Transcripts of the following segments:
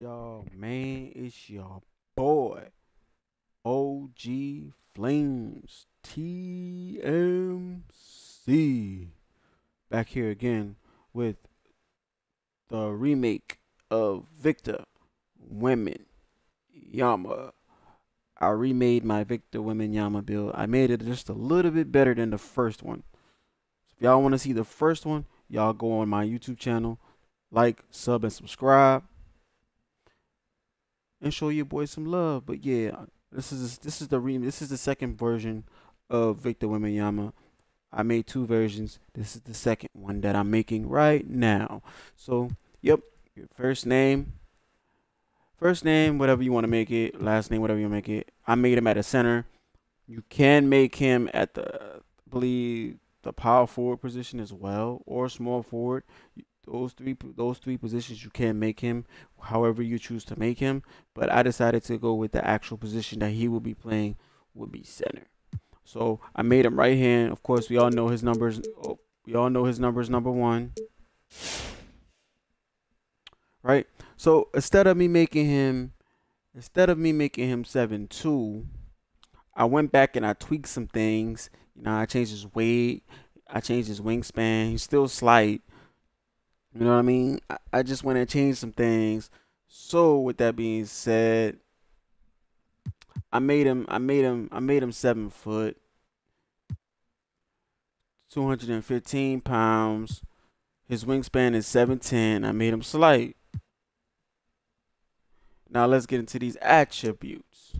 Y'all, man, it's your boy OG Flames TMC back here again with the remake of Victor Wembanyama. I remade my Victor Wembanyama build. I made it just a little bit better than the first one. So if y'all want to see the first one, y'all go on my YouTube channel, like, sub, and subscribe, and show your boy some love. But yeah, this is the second version of Victor Wembanyama. I made two versions. This is the second one that I'm making right now. So yep, your first name, whatever you want to make it, last name, whatever you make it. I made him at a center. You can make him at the, I believe, the power forward position as well, or small forward. Those three positions you can make him however you choose to make him, but I decided to go with the actual position that he will be playing would be center. So I made him right hand. Of course, we all know his numbers. Oh, we all know his numbers. Number one, right? So instead of me making him 7'2", I went back and I tweaked some things. You know, I changed his weight, I changed his wingspan. He's still slight. You know what I mean? I just went and changed some things. So with that being said, I made him 7 foot, 215 pounds. His wingspan is 7'10". I made him slight. Now let's get into these attributes.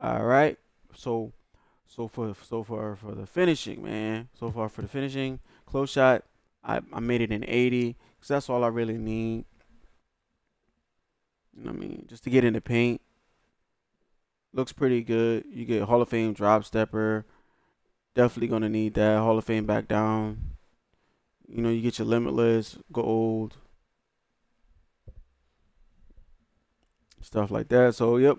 All right. So for the finishing, man. So far for the finishing, close shot, I made it in 80 because that's all I really need. You know what I mean? Just to get in the paint. Looks pretty good. You get Hall of Fame drop stepper. Definitely going to need that. Hall of Fame back down. You know, you get your limitless, gold, stuff like that. So, yep.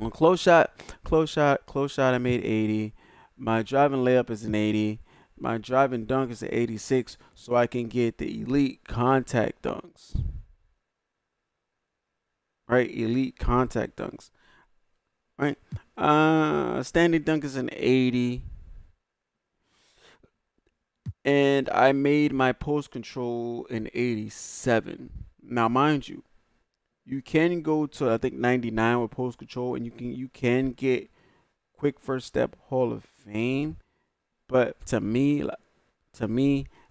On close shot, I made 80. My driving layup is an 80. My driving dunk is an 86, so I can get the elite contact dunks. Right? Elite contact dunks. Right? Standing dunk is an 80. And I made my post control an 87. Now, mind you, you can go to, I think, 99 with post control, and you can get quick first step Hall of Fame. But to me,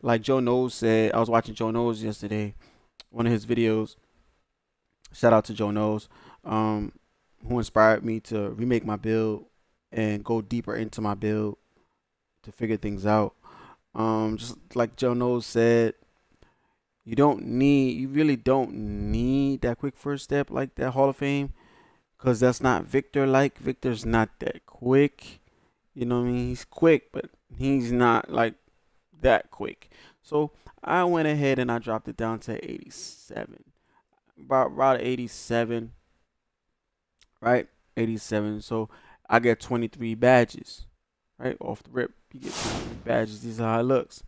like Joe Nose said, I was watching Joe Nose yesterday, one of his videos. Shout out to Joe Nose, who inspired me to remake my build and go deeper into my build to figure things out. Just like Joe Nose said, you really don't need that quick first step like that Hall of Fame, because that's not Victor. Like, Victor's not that quick. You know what I mean? He's quick, but he's not like that quick. So I went ahead and I dropped it down to 87. About 87. Right? 87. So I get 23 badges. Right? Off the rip. You get 23 badges. These are how it looks.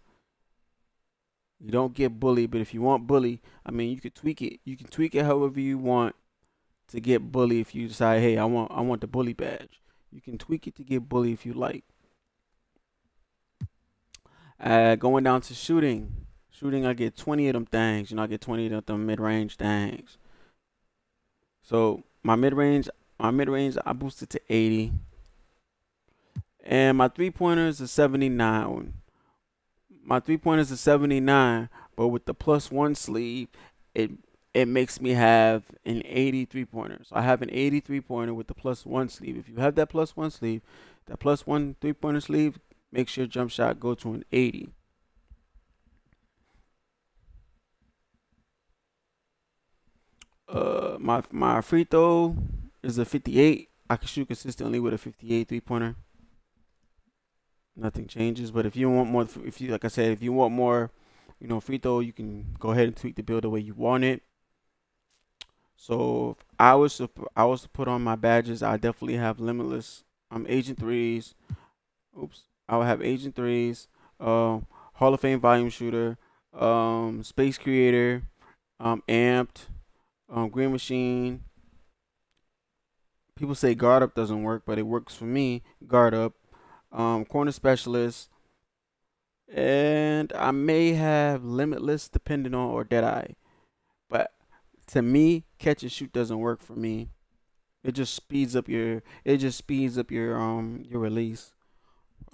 You don't get bullied, but if you want bully, I mean, you could tweak it. You can tweak it however you want to get bully if you decide, hey, I want the bully badge. You can tweak it to get bully if you like. Going down to shooting. Shooting, I get 20 of them things. You know, I get 20 of them mid-range things. So my mid-range, I boosted to 80. And my three-pointer is a 79. My three-pointer is a 79, but with the +1 sleeve, it makes me have an 83 pointer. So I have an 83 pointer with the +1 sleeve. If you have that +1 sleeve, that +1 3-pointer sleeve, makes your jump shot go to an 80. My free throw is a 58. I can shoot consistently with a 58 3-pointer. Nothing changes. But if you want more, like I said, if you want more, you know, free throw, you can go ahead and tweak the build the way you want it. So if I was to put on my badges, I definitely have limitless. I'm Agent 3s. Oops, I would have Agent 3s, Hall of Fame volume shooter, space creator, amped, Green Machine. People say guard up doesn't work, but it works for me. Guard up. Corner specialist. And I may have limitless depending on or deadeye. But to me, catch and shoot doesn't work for me. It just speeds up your your release.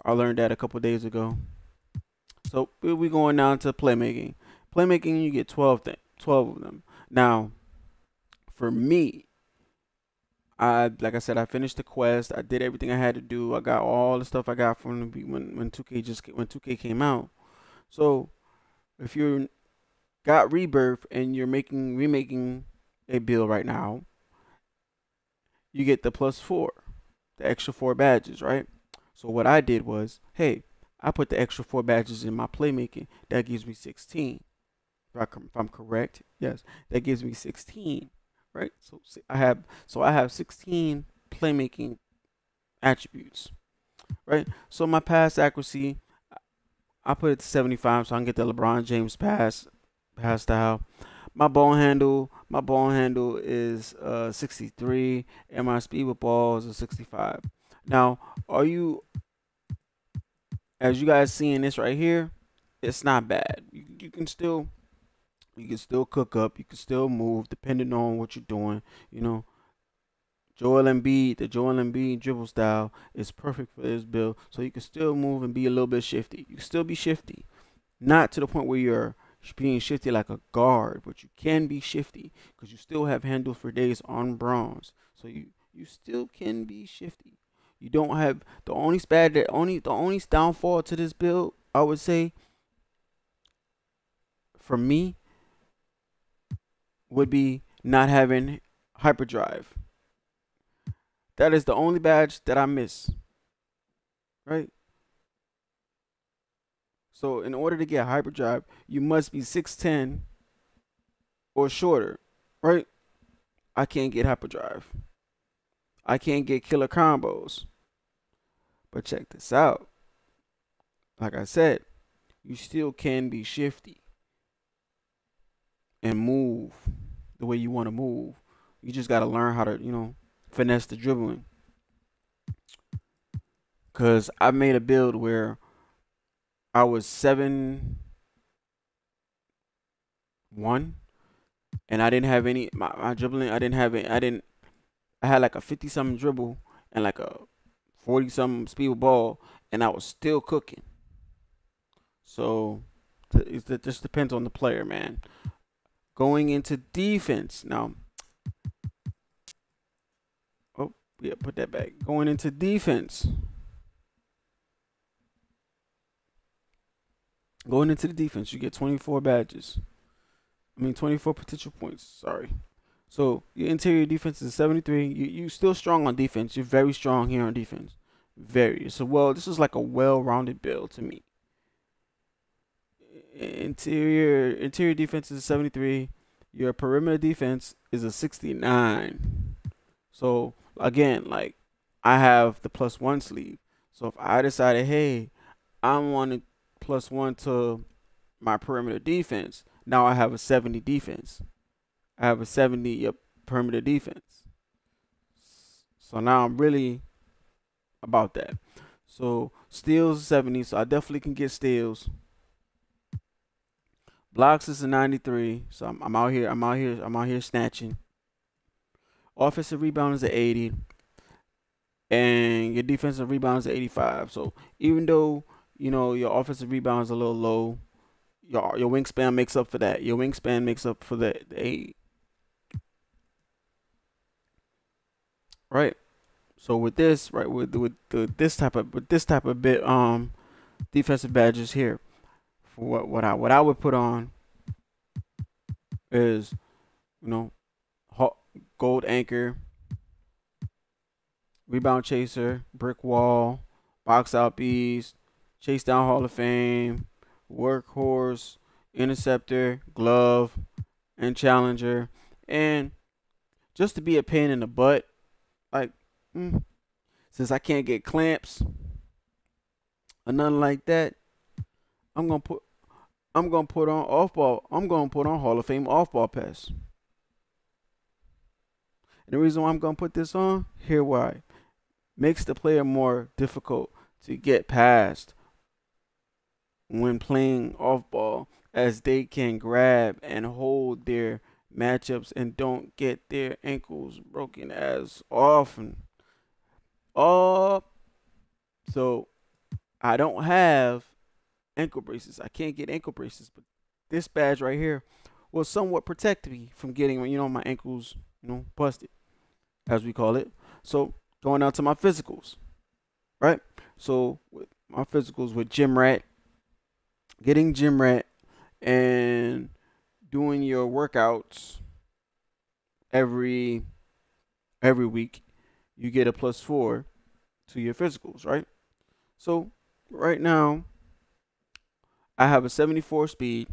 I learned that a couple days ago. So we're going down to playmaking. Playmaking, you get 12 of them. Now, for me, like I said, I finished the quest. I did everything I had to do. I got all the stuff I got from when 2K came out. So if you got Rebirth and you're remaking a build right now, you get the +4, the extra 4 badges, right? So what I did was, hey, I put the extra 4 badges in my playmaking. That gives me 16. If I'm correct, yes, that gives me 16, right? So I have 16 playmaking attributes, right? So my pass accuracy, I put it to 75, so I can get the LeBron James pass style. My ball handle is 63, and my speed with ball is a 65. Now, as you guys seeing this right here, it's not bad. You can still cook up. You can still move, depending on what you're doing. You know, Joel Embiid, the Joel Embiid dribble style is perfect for this build. So you can still move and be a little bit shifty. You can still be shifty, not to the point where you're being shifty like a guard, but you can be shifty because you still have handle for days on bronze. So you still can be shifty. You don't have the only downfall to this build, I would say, for me, would be not having hyperdrive. That is the only badge that I miss, right? So in order to get hyperdrive, you must be 6'10" or shorter, right? I can't get hyperdrive. I can't get killer combos. But check this out. Like I said, you still can be shifty and move the way you want to move. You just got to learn how to, you know, finesse the dribbling. Because I made a build where I was 7'1", and I didn't have any my dribbling. I had like a 50-something dribble and like a 40-something speed with ball, and I was still cooking. So it just depends on the player, man. Going into defense now. Oh yeah, put that back. Going into defense. Going into the defense, you get 24 badges. I mean, 24 potential points. Sorry. So your interior defense is 73. You're still strong on defense. You're very strong here on defense. Very. So, well, this is like a well-rounded build to me. Interior defense is 73. Your perimeter defense is a 69. So again, like, I have the +1 sleeve. So if I decided, hey, I want to +1 to my perimeter defense, now I have a 70 defense. I have a 70 perimeter defense. So now I'm really about that. So steals 70, so I definitely can get steals. Blocks is a 93, so I'm out here snatching. Offensive rebound is an 80, and your defensive rebound is an 85. So even though, you know, your offensive rebound is a little low, your wingspan makes up for that. Your wingspan makes up for the 8. Right. So with this, right, with this type of defensive badges here, for what I would put on is, you know, gold anchor, rebound chaser, brick wall, box out beast, chase down Hall of Fame, workhorse, interceptor, glove, and challenger. And just to be a pain in the butt, like, since I can't get clamps or nothing like that, I'm gonna put on off ball. I'm gonna put on Hall of Fame off ball pass. And the reason why I'm going to put this on, here why. Makes the player more difficult to get past when playing off ball, as they can grab and hold their matchups and don't get their ankles broken as often. So I don't have ankle braces. I can't get ankle braces, but this badge right here will somewhat protect me from getting, my ankles, busted, as we call it. So going out to my physicals, right? So with my physicals with Gym Rat, getting Gym Rat and doing your workouts every week, you get a +4 to your physicals, right? So right now I have a 74 speed,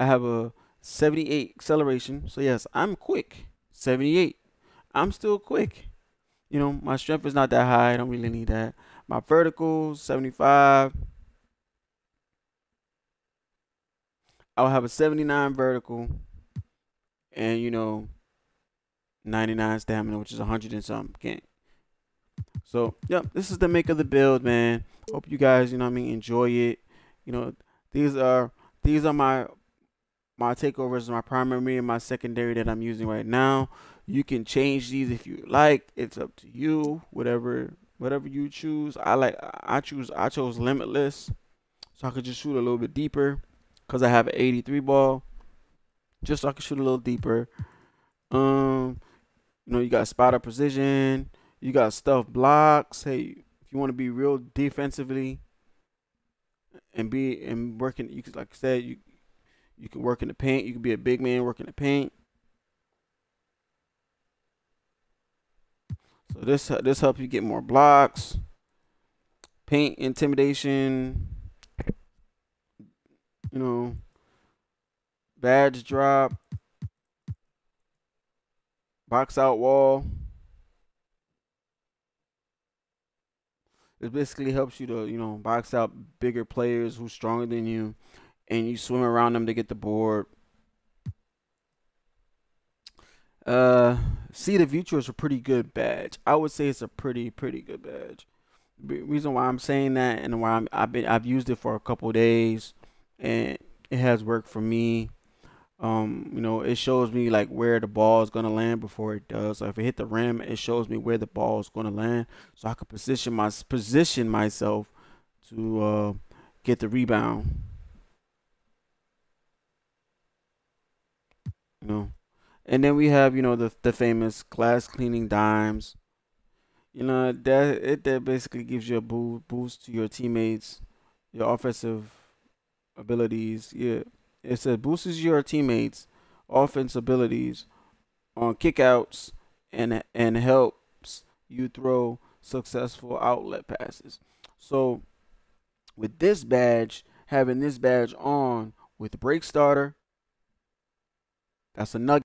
I have a 78 acceleration, so yes, I'm quick. 78, I'm still quick. My strength is not that high. I don't really need that. My vertical, 75. I'll have a 79 vertical and, 99 stamina, which is 100 and something. So, yep, this is the make of the build, man. Hope you guys, enjoy it. These are my takeovers, my primary and my secondary that I'm using right now. You can change these if you like. It's up to you. Whatever you choose. I chose limitless, so I could just shoot a little bit deeper, cause I have an 83 ball. Just so I could shoot a little deeper. You got spotter precision. You got stuff blocks. Hey, if you want to be real defensively and working, you could, like I said, you can work in the paint. You can be a big man working the paint. So this helps you get more blocks, paint intimidation, badge drop, box out wall. It basically helps you to, box out bigger players who's stronger than you, and you swim around them to get the board. See the Future is a pretty good badge. I would say it's a pretty good badge. The reason why I'm saying that and why I've used it for a couple of days and it has worked for me. It shows me like where the ball is gonna land before it does. So if it hit the rim, it shows me where the ball is gonna land, so I can position myself to get the rebound. And then we have, the famous glass cleaning dimes. That basically gives you a boost to your teammates, your offensive abilities. Yeah, it says boosts your teammates' offense abilities on kickouts and helps you throw successful outlet passes. So with this badge, having this badge on with Break Starter, that's a nugget.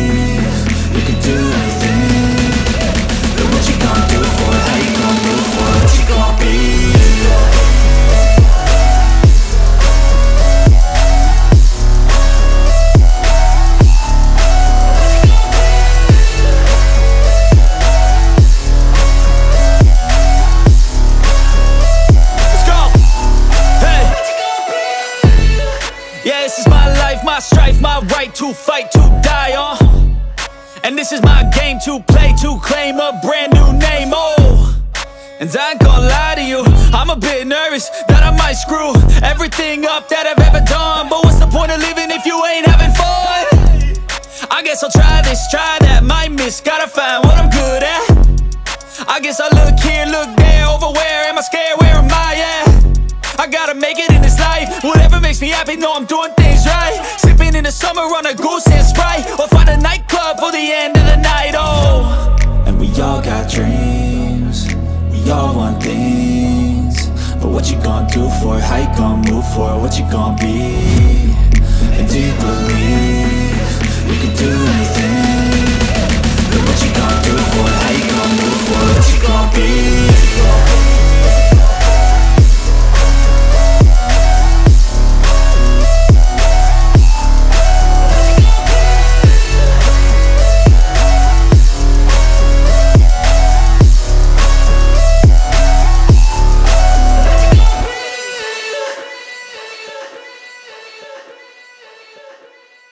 you can do anything? But what you gonna do for it? How you gonna move for it? What you gonna be? Let's go! Hey! Yeah, this is my life, my strife, my right to die on. And this is my game to play, to claim a brand new name, oh. And I ain't gonna lie to you, I'm a bit nervous that I might screw everything up that I've ever done. But what's the point of living if you ain't having fun? I guess I'll try this, try that, might miss, gotta find what I'm good at. I guess I look here, look there, over where am I scared, where am I at? I gotta make it in this life, whatever makes me happy, know I'm doing things right. Sipping in the summer on a goose and Sprite, or find a nightclub for the end of the night, oh. And we all got dreams, we all want things, but what you gonna do for it? How you gonna move for it? What you gonna be? And do you believe?